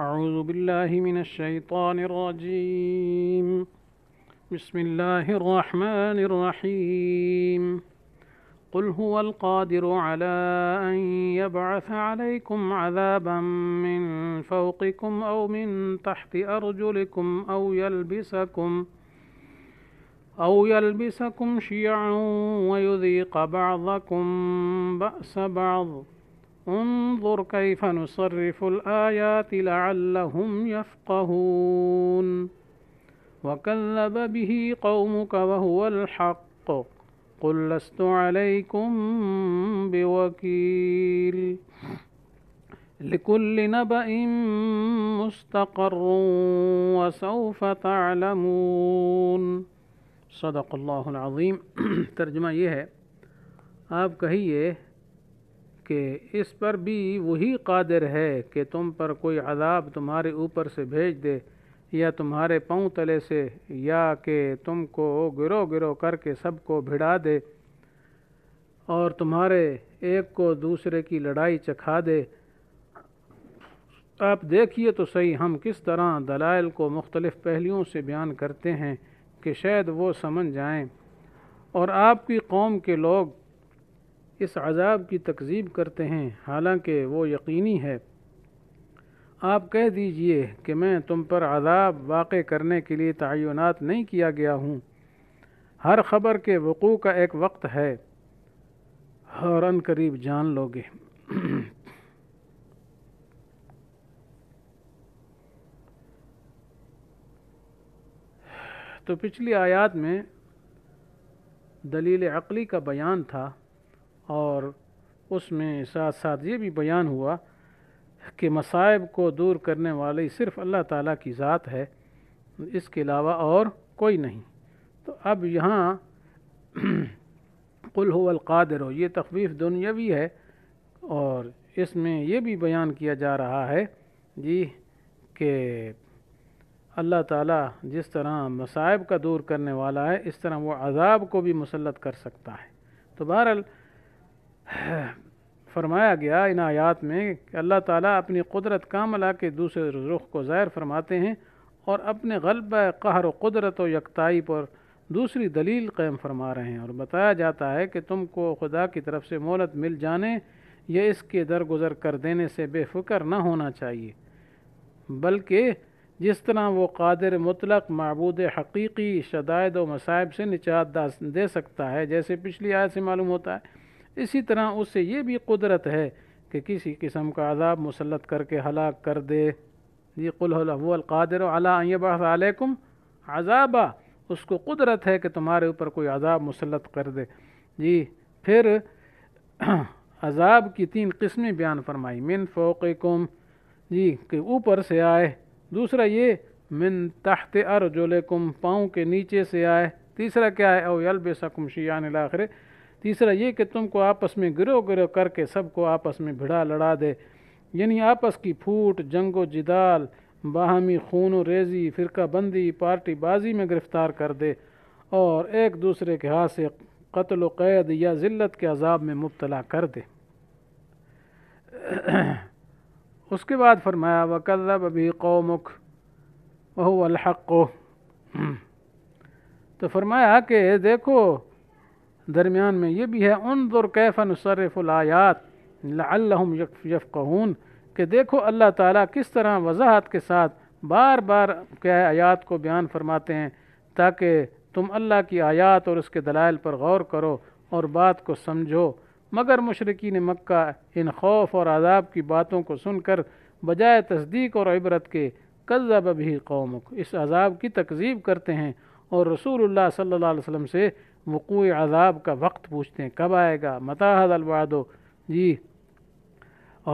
أعوذ بالله من الشيطان الرجيم. بسم الله الرحمن الرحيم. قل هو القادر على أن يبعث عليكم عذابا من فوقكم أو من تحت أرجلكم أو يلبسكم شيعا ويذيق بعضكم بأس بعض. انظر كيف نصرف الآيات لعلهم يفقهون. وكذب به قومك وهو الحق. قل لست عليكم بوكيل. لكل نبأ مستقر وسوف تعلمون. صدق اللہ العظیم. ترجمہ یہ ہے، آپ کہیے کہ اس پر بھی وہی قادر ہے کہ تم پر کوئی عذاب تمہارے اوپر سے بھیج دے یا تمہارے پاؤں تلے سے، یا کہ تم کو گرو گرو کر کے سب کو بھڑا دے اور تمہارے ایک کو دوسرے کی لڑائی چکھا دے. آپ دیکھیے تو صحیح ہم کس طرح دلائل کو مختلف پہلوؤں سے بیان کرتے ہیں کہ شاید وہ سمجھ جائیں. اور آپ کی قوم کے لوگ اس عذاب کی تکذیب کرتے ہیں، حالانکہ وہ یقینی ہے. آپ کہہ دیجئے کہ میں تم پر عذاب واقع کرنے کے لیے تعینات نہیں کیا گیا ہوں. ہر خبر کے وقوع کا ایک وقت ہے، فوراً قریب جان لوگے. تو پچھلی آیات میں دلیل عقلی کا بیان تھا، اور اس میں ساتھ ساتھ یہ بھی بیان ہوا کہ مصائب کو دور کرنے والی صرف اللہ تعالیٰ کی ذات ہے، اس کے علاوہ اور کوئی نہیں. تو اب یہاں قل هو القادر، یہ تخفیف دنیاوی ہے، اور اس میں یہ بھی بیان کیا جا رہا ہے جی کہ اللہ تعالیٰ جس طرح مصائب کا دور کرنے والا ہے، اس طرح وہ عذاب کو بھی مسلط کر سکتا ہے. تو بہرحال فرمایا گیا ان آیات میں کہ اللہ تعالیٰ اپنی قدرت کاملہ کے دوسرے رخ کو ظاہر فرماتے ہیں، اور اپنے غلبہ قہر و قدرت و یکتائی پر دوسری دلیل قائم فرما رہے ہیں. اور بتایا جاتا ہے کہ تم کو خدا کی طرف سے مہلت مل جانے یا اس کے درگزر کر دینے سے بے فکر نہ ہونا چاہیے، بلکہ جس طرح وہ قادر مطلق معبود حقیقی شدائد و مصائب سے نجات دے سکتا ہے، جیسے پچھلی آیت سے معلوم ہوتا ہے، اسی طرح اس سے یہ بھی قدرت ہے کہ کسی قسم کا عذاب مسلط کر کے ہلاک کر دے. یہ قل هو القادر علی ان یبعث علیکم عذابا، اس کو قدرت ہے کہ تمہارے اوپر کوئی عذاب مسلط کر دے. جی پھر عذاب کی تین قسمیں بیان فرمائی، من فوقکم، جی کہ اوپر سے آئے. دوسرا یہ من تحت ارجلکم، پاؤں کے نیچے سے آئے. تیسرا کیا ہے، او یلبسکم شیعا الی آخر، تیسرا یہ کہ تم کو آپس میں گرو گرو کر کے سب کو آپس میں بھڑا لڑا دے، یعنی آپس کی پھوٹ، جنگ و جدال، باہمی خون و ریزی، فرقہ بندی، پارٹی بازی میں گرفتار کر دے، اور ایک دوسرے کے ہاتھ سے قتل و قید یا ذلت کے عذاب میں مبتلا کر دے. اس کے بعد فرمایا وَكَذَّبَ بِهِ قَوْمُكَ وَهُوَ الْحَقُّ، تو فرمایا کہ دیکھو درمیان میں یہ بھی ہے، انظر كيف نصرف الآيات لعلهم يفقهون، کہ دیکھو اللہ تعالیٰ کس طرح وضاحت کے ساتھ بار بار کیا آیات کو بیان فرماتے ہیں تاکہ تم اللہ کی آیات اور اس کے دلائل پر غور کرو اور بات کو سمجھو. مگر مشرکین مکہ ان خوف اور عذاب کی باتوں کو سن کر بجائے تصدیق اور عبرت کے کذب بھی قومک، اس عذاب کی تکذیب کرتے ہیں، اور رسول اللہ صلی اللہ علیہ وسلم سے وقوع عذاب کا وقت پوچھتے ہیں، کب آئے گا، متى هذا الوعد، جی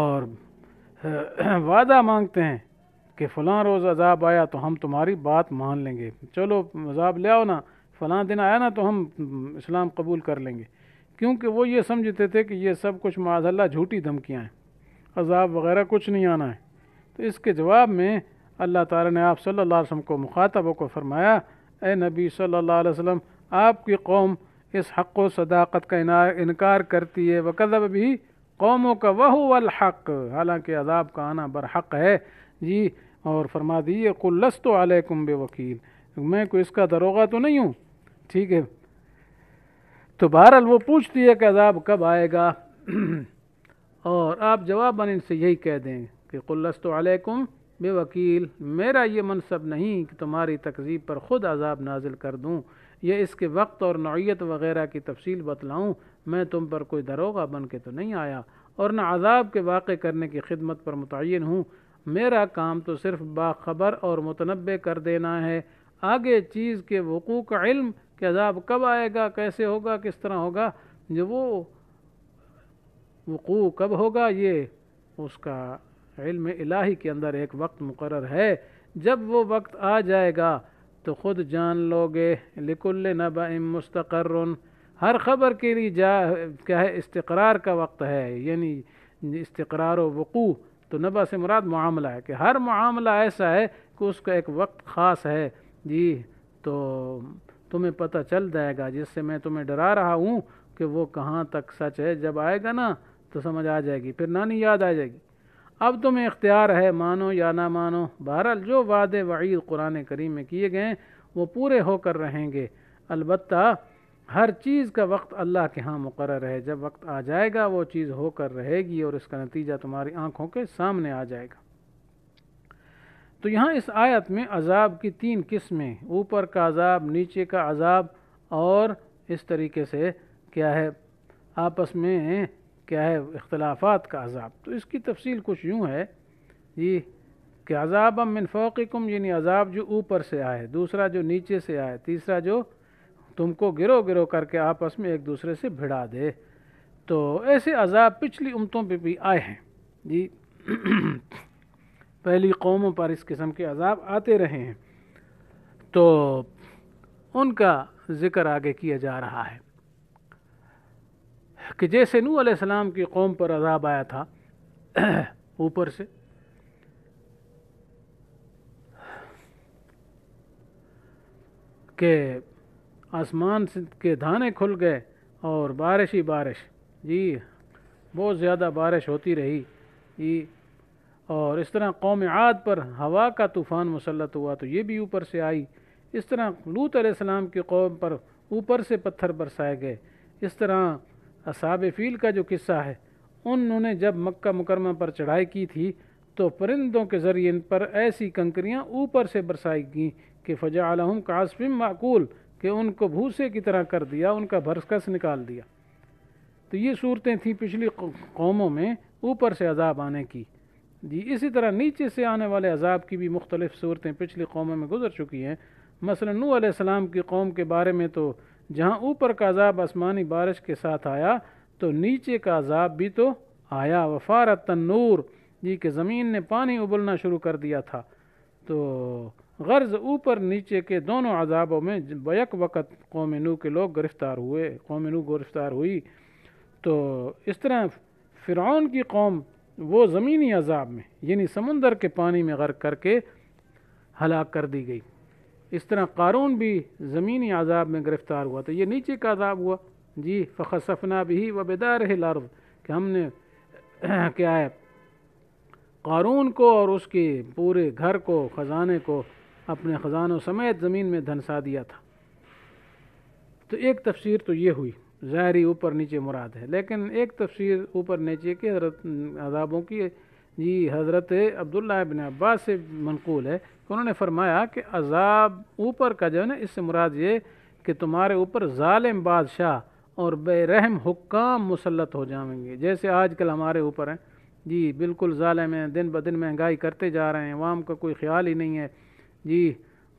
اور وعدہ مانگتے ہیں کہ فلاں روز عذاب آیا تو ہم تمہاری بات مان لیں گے، چلو عذاب لے آؤ نا، فلاں دن آیا نا تو ہم اسلام قبول کر لیں گے. کیونکہ وہ یہ سمجھتے تھے کہ یہ سب کچھ معاذ اللہ جھوٹی دھمکیاں ہیں، عذاب وغیرہ کچھ نہیں آنا ہے. تو اس کے جواب میں اللہ تعالیٰ نے آپ صلی اللہ علیہ وسلم کو مخاطب کو فرمایا، اے نبی صلی اللہ علیہ وسلم، آپ کی قوم اس حق و صداقت کا انکار کرتی ہے. وَكَذَّبَ بِهِ قَوْمُكَ وَهُوَ الْحَقُّ، حالانکہ عذاب کا آنا برحق ہے، جی، اور فرما دیجیے قل لست علیکم بوکیل، میں کوئی اس کا دروغہ تو نہیں ہوں، ٹھیک ہے۔ تو بہرحال وہ پوچھتی ہے کہ عذاب کب آئے گا، اور آپ جواباً ان سے یہی کہہ دیں کہ قل لست علیکم بوکیل، میرا یہ منصب نہیں کہ تمہاری تکذیب پر خود عذاب نازل کر دوں یا اس کے وقت اور نوعیت وغیرہ کی تفصیل بتلاؤں، میں تم پر کوئی دروغہ بن کے تو نہیں آیا اور نہ عذاب کے واقع کرنے کی خدمت پر متعین ہوں، میرا کام تو صرف باخبر اور متنبع کر دینا ہے، آگے چیز کے وقوع کا علم کہ عذاب کب آئے گا، کیسے ہوگا، کس طرح ہوگا، جو وہ وقوع کب ہوگا، یہ اس کا علم الہی کے اندر ایک وقت مقرر ہے، جب وہ وقت آ جائے گا تو خود جان لو گے۔ لکل نبأ مستقر، ہر خبر کے لیے کیا ہے استقرار کا وقت ہے، یعنی استقرار و وقوع، تو نبع سے مراد معاملہ ہے کہ ہر معاملہ ایسا ہے کہ اس کا ایک وقت خاص ہے، جی تو تمہیں پتہ چل جائے گا، جس سے میں تمہیں ڈرا رہا ہوں کہ وہ کہاں تک سچ ہے، جب آئے گا نا تو سمجھ آ جائے گی، پھر نانی یاد آ جائے گی، اب تمہیں اختیار ہے مانو یا نہ مانو۔ بہرحال جو وعدے وعید قرآن کریم میں کیے گئے ہیں وہ پورے ہو کر رہیں گے، البتہ ہر چیز کا وقت اللہ کے ہاں مقرر ہے، جب وقت آ جائے گا وہ چیز ہو کر رہے گی اور اس کا نتیجہ تمہاری آنکھوں کے سامنے آ جائے گا۔ تو یہاں اس آیت میں عذاب کی تین قسمیں، اوپر کا عذاب، نیچے کا عذاب، اور اس طریقے سے کیا ہے آپس میں کیا ہے اختلافات کا عذاب، تو اس کی تفصیل کچھ یوں ہے جی کہ عذاب من فوقکم، یعنی عذاب جو اوپر سے آئے، دوسرا جو نیچے سے آئے، تیسرا جو تم کو گرو گرو کر کے آپس میں ایک دوسرے سے بھڑا دے۔ تو ایسے عذاب پچھلی امتوں پہ بھی آئے ہیں جی، پہلی قوموں پر اس قسم کے عذاب آتے رہے ہیں، تو ان کا ذکر آگے کیا جا رہا ہے کہ جیسے نوح علیہ السلام کی قوم پر عذاب آیا تھا اوپر سے، کہ آسمان کے دھانے کھل گئے اور بارش ہی بارش، جی بہت زیادہ بارش ہوتی رہی جی، اور اس طرح قوم عاد پر ہوا کا طوفان مسلط ہوا تو یہ بھی اوپر سے آئی، اس طرح لوط علیہ السلام کی قوم پر اوپر سے پتھر برسائے گئے، اس طرح اصحاب فیل کا جو قصہ ہے، انہوں نے جب مکہ مکرمہ پر چڑھائی کی تھی تو پرندوں کے ذریعے ان پر ایسی کنکریاں اوپر سے برسائی گئیں کہ فجعلہم کعصف معقول، کہ ان کو بھوسے کی طرح کر دیا، ان کا بھرسکس نکال دیا۔ تو یہ صورتیں تھیں پچھلی قوموں میں اوپر سے عذاب آنے کی جی، اسی طرح نیچے سے آنے والے عذاب کی بھی مختلف صورتیں پچھلی قوموں میں گزر چکی ہیں، مثلا نوح علیہ السلام کی قوم کے بارے میں تو جہاں اوپر کا عذاب آسمانی بارش کے ساتھ آیا تو نیچے کا عذاب بھی تو آیا، وفارت النور جی کہ زمین نے پانی ابلنا شروع کر دیا تھا، تو غرض اوپر نیچے کے دونوں عذابوں میں بیک وقت قوم نوح کے لوگ گرفتار ہوئے، قوم نوح گرفتار ہوئی۔ تو اس طرح فرعون کی قوم وہ زمینی عذاب میں یعنی سمندر کے پانی میں غرق کر کے ہلاک کر دی گئی، اس طرح قارون بھی زمینی عذاب میں گرفتار ہوا، تو یہ نیچے کا عذاب ہوا جی، فخسفنا بھی وبدارہ الارض، کہ ہم نے کیا ہے قارون کو اور اس کے پورے گھر کو، خزانے کو، اپنے خزانوں سمیت زمین میں دھنسا دیا تھا۔ تو ایک تفسیر تو یہ ہوئی، ظاہری اوپر نیچے مراد ہے، لیکن ایک تفسیر اوپر نیچے کے حضرت عذابوں کی جی حضرت عبداللہ بن عباس سے منقول ہے کہ انہوں نے فرمایا کہ عذاب اوپر کا جو ہے نا، اس سے مراد یہ کہ تمہارے اوپر ظالم بادشاہ اور بے رحم حکام مسلط ہو جائیں گے، جیسے آج کل ہمارے اوپر ہیں جی، بالکل ظالم ہیں، دن بدن مہنگائی کرتے جا رہے ہیں، عوام کا کوئی خیال ہی نہیں ہے جی،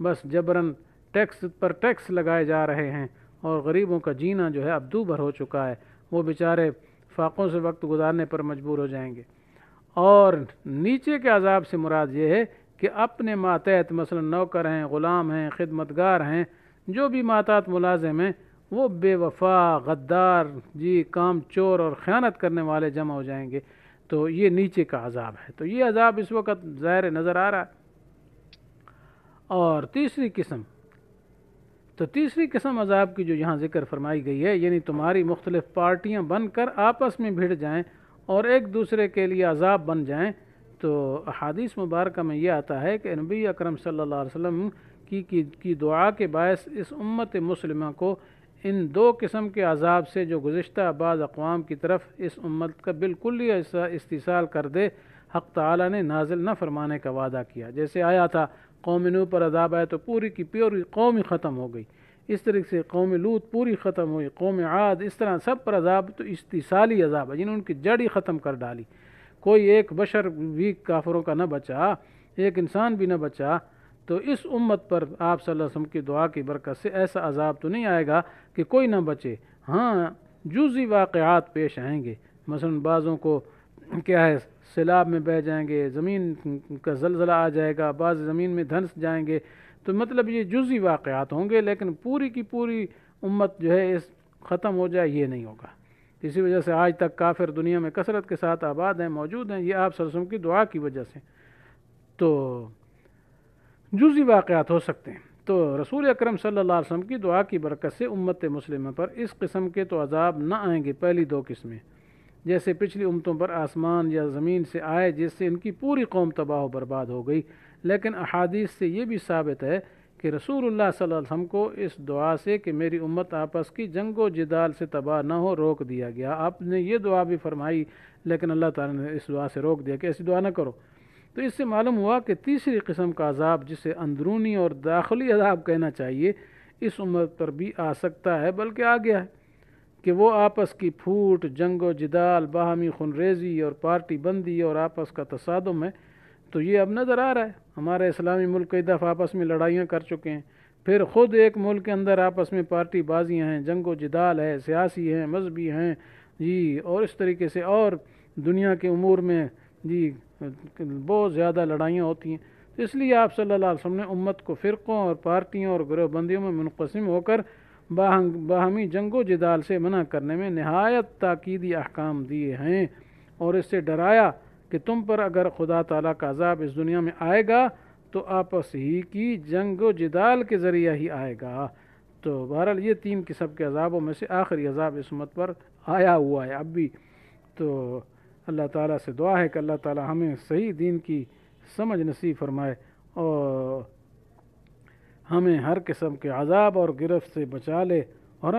بس جبراً ٹیکس پر ٹیکس لگائے جا رہے ہیں، اور غریبوں کا جینا جو ہے اب دوبھر ہو چکا ہے، وہ بیچارے فاقوں سے وقت گزارنے پر مجبور ہو جائیں گے۔ اور نیچے کے عذاب سے مراد یہ ہے کہ اپنے ماتحت مثلا نوکر ہیں، غلام ہیں، خدمتگار ہیں، جو بھی ماتحت ملازم ہیں وہ بے وفا، غدار جی، کام چور اور خیانت کرنے والے جمع ہو جائیں گے، تو یہ نیچے کا عذاب ہے۔ تو یہ عذاب اس وقت ظاہر نظر آ رہا ہے۔ اور تیسری قسم، تو تیسری قسم عذاب کی جو یہاں ذکر فرمائی گئی ہے، یعنی تمہاری مختلف پارٹیاں بن کر آپس میں بھیڑ جائیں اور ایک دوسرے کے لیے عذاب بن جائیں، تو احادیث مبارکہ میں یہ آتا ہے کہ نبی اکرم صلی اللہ علیہ وسلم کی دعا کے باعث اس امت مسلمہ کو ان دو قسم کے عذاب سے جو گزشتہ بعض اقوام کی طرف اس امت کا بالکل ہی استحصال کر دے حق تعالیٰ نے نازل نہ فرمانے کا وعدہ کیا۔ جیسے آیا تھا قوم نوح پر عذاب آیا تو پوری کی پوری قوم ہی ختم ہو گئی، اس طریقے سے قوم لوط پوری ختم ہوئی، قوم عاد، اس طرح سب پر عذاب تو استحصالی عذاب ہے، جنہوں نے ان کی جڑ ہی ختم کر ڈالی، کوئی ایک بشر بھی کافروں کا نہ بچا، ایک انسان بھی نہ بچا۔ تو اس امت پر آپ صلی اللہ علیہ وسلم کی دعا کی برکت سے ایسا عذاب تو نہیں آئے گا کہ کوئی نہ بچے، ہاں جزئی واقعات پیش آئیں گے، مثلا بعضوں کو کیا ہے سیلاب میں بہہ جائیں گے، زمین کا زلزلہ آ جائے گا، بعض زمین میں دھنس جائیں گے، تو مطلب یہ جزئی واقعات ہوں گے، لیکن پوری کی پوری امت جو ہے اس ختم ہو جائے یہ نہیں ہوگا۔ اسی وجہ سے آج تک کافر دنیا میں کثرت کے ساتھ آباد ہیں، موجود ہیں، یہ آپ صلی اللہ علیہ وسلم کی دعا کی وجہ سے۔ تو جزئی واقعات ہو سکتے ہیں، تو رسول اکرم صلی اللہ علیہ وسلم کی دعا کی برکت سے امت مسلمہ پر اس قسم کے تو عذاب نہ آئیں گے، پہلی دو قسمیں، جیسے پچھلی امتوں پر آسمان یا زمین سے آئے جس سے ان کی پوری قوم تباہ و برباد ہو گئی۔ لیکن احادیث سے یہ بھی ثابت ہے کہ رسول اللہ صلی اللہ علیہ وسلم کو اس دعا سے کہ میری امت آپس کی جنگ و جدال سے تباہ نہ ہو روک دیا گیا۔ آپ نے یہ دعا بھی فرمائی لیکن اللہ تعالیٰ نے اس دعا سے روک دیا کہ ایسی دعا نہ کرو۔ تو اس سے معلوم ہوا کہ تیسری قسم کا عذاب، جسے اندرونی اور داخلی عذاب کہنا چاہیے، اس امت پر بھی آ سکتا ہے، بلکہ آ گیا ہے، کہ وہ آپس کی پھوٹ، جنگ و جدال، باہمی خنریزی اور پارٹی بندی اور آپس کا تصادم ہے۔ تو یہ اب نظر آ رہا ہے، ہمارے اسلامی ملک کئی دفعہ آپس میں لڑائیاں کر چکے ہیں، پھر خود ایک ملک کے اندر آپس میں پارٹی بازیاں ہیں، جنگ و جدال ہے، سیاسی ہیں، مذہبی ہیں جی، اور اس طریقے سے اور دنیا کے امور میں جی بہت زیادہ لڑائیاں ہوتی ہیں۔ تو اس لیے آپ صلی اللہ علیہ وسلم نے امت کو فرقوں اور پارٹیوں اور گروہ بندیوں میں منقسم ہو کر باہمی جنگ و جدال سے منع کرنے میں نہایت تاکیدی احکام دیے ہیں، اور اس سے ڈرایا کہ تم پر اگر خدا تعالیٰ کا عذاب اس دنیا میں آئے گا تو آپس ہی کی جنگ و جدال کے ذریعہ ہی آئے گا۔ تو بہرحال یہ تین قسم کے عذابوں میں سے آخری عذاب اس امت پر آیا ہوا ہے اب بھی۔ تو اللہ تعالیٰ سے دعا ہے کہ اللہ تعالیٰ ہمیں صحیح دین کی سمجھ نصیب فرمائے اور ہمیں ہر قسم کے عذاب اور گرفت سے بچا لے، اور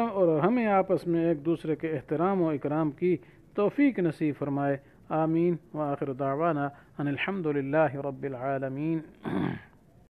ہمیں آپس میں ایک دوسرے کے احترام و اکرام کی توفیق نصیب فرمائے۔ آمین۔ وآخر دعوانا ان الحمد للہ رب العالمین۔